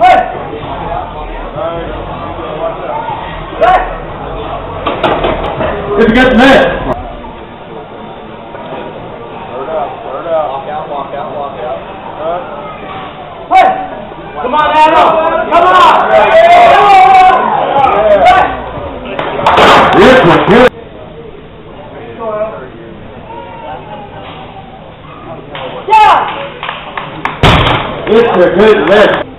Hey! All right. Watch out. It's a good hit. Blur it out. Walk out. Hey! Come on, Adam. Come on! This one's good. It's a good lift.